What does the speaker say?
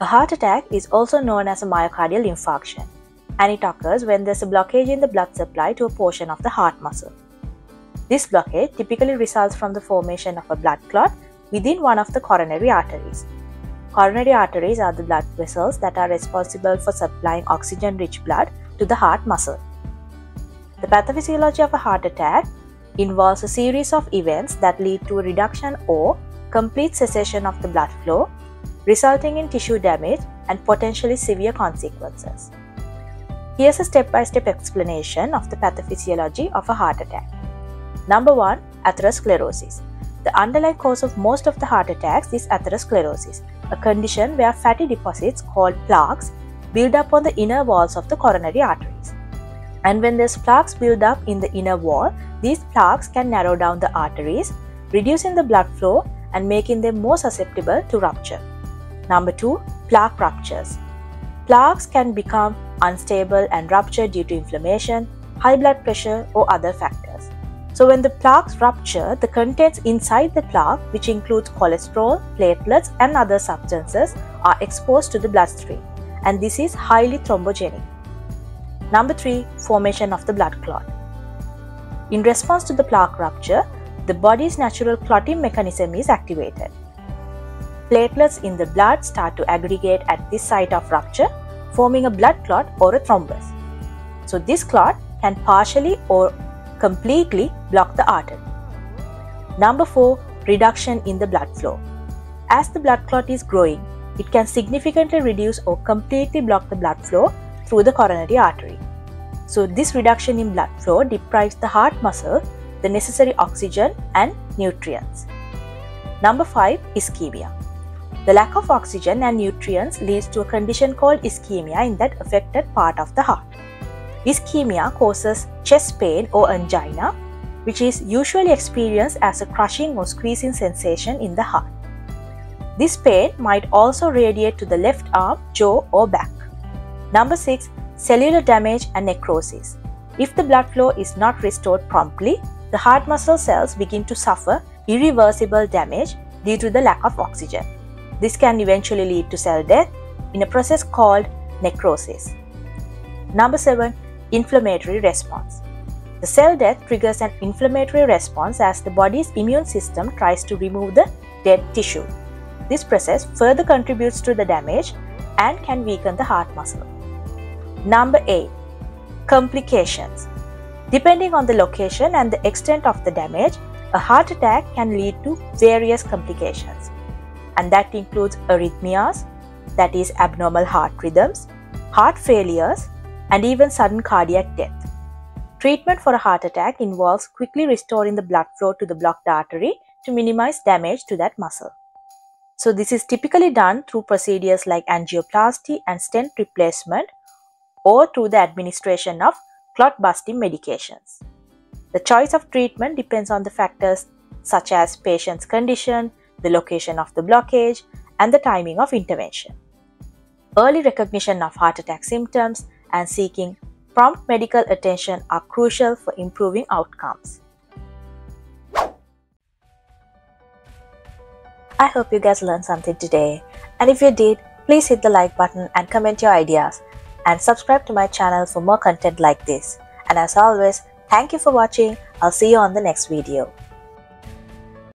A heart attack is also known as a myocardial infarction, and it occurs when there's a blockage in the blood supply to a portion of the heart muscle. This blockage typically results from the formation of a blood clot within one of the coronary arteries. Coronary arteries are the blood vessels that are responsible for supplying oxygen-rich blood to the heart muscle. The pathophysiology of a heart attack involves a series of events that lead to a reduction or complete cessation of the blood flow, resulting in tissue damage and potentially severe consequences. Here's a step-by-step explanation of the pathophysiology of a heart attack. Number 1. Atherosclerosis. The underlying cause of most of the heart attacks is atherosclerosis, a condition where fatty deposits called plaques build up on the inner walls of the coronary arteries. And when these plaques build up in the inner wall, these plaques can narrow down the arteries, reducing the blood flow and making them more susceptible to rupture. Number 2. Plaque ruptures. Plaques can become unstable and rupture due to inflammation, high blood pressure, or other factors. So when the plaques rupture, the contents inside the plaque, which includes cholesterol, platelets, and other substances, are exposed to the bloodstream, and this is highly thrombogenic. Number 3. Formation of the blood clot. In response to the plaque rupture, the body's natural clotting mechanism is activated. Platelets in the blood start to aggregate at this site of rupture, forming a blood clot or a thrombus. So this clot can partially or completely block the artery. Number 4. Reduction in the blood flow. As the blood clot is growing, it can significantly reduce or completely block the blood flow through the coronary artery. So this reduction in blood flow deprives the heart muscle the necessary oxygen and nutrients. Number 5. Ischemia. The lack of oxygen and nutrients leads to a condition called ischemia in that affected part of the heart. Ischemia causes chest pain or angina, which is usually experienced as a crushing or squeezing sensation in the heart. This pain might also radiate to the left arm, jaw, or back. Number 6. Cellular damage and necrosis. If the blood flow is not restored promptly, the heart muscle cells begin to suffer irreversible damage due to the lack of oxygen. This can eventually lead to cell death in a process called necrosis. Number 7. Inflammatory response. The cell death triggers an inflammatory response as the body's immune system tries to remove the dead tissue. This process further contributes to the damage and can weaken the heart muscle. Number 8. Complications. Depending on the location and the extent of the damage, a heart attack can lead to various complications. And that includes arrhythmias, that is abnormal heart rhythms, heart failures, and even sudden cardiac death. Treatment for a heart attack involves quickly restoring the blood flow to the blocked artery to minimize damage to that muscle. So this is typically done through procedures like angioplasty and stent replacement, or through the administration of clot-busting medications. The choice of treatment depends on the factors such as patient's condition, the location of the blockage, and the timing of intervention. Early recognition of heart attack symptoms and seeking prompt medical attention are crucial for improving outcomes. I hope you guys learned something today, and if you did, please hit the like button and comment your ideas, and subscribe to my channel for more content like this. And as always, thank you for watching. I'll see you on the next video.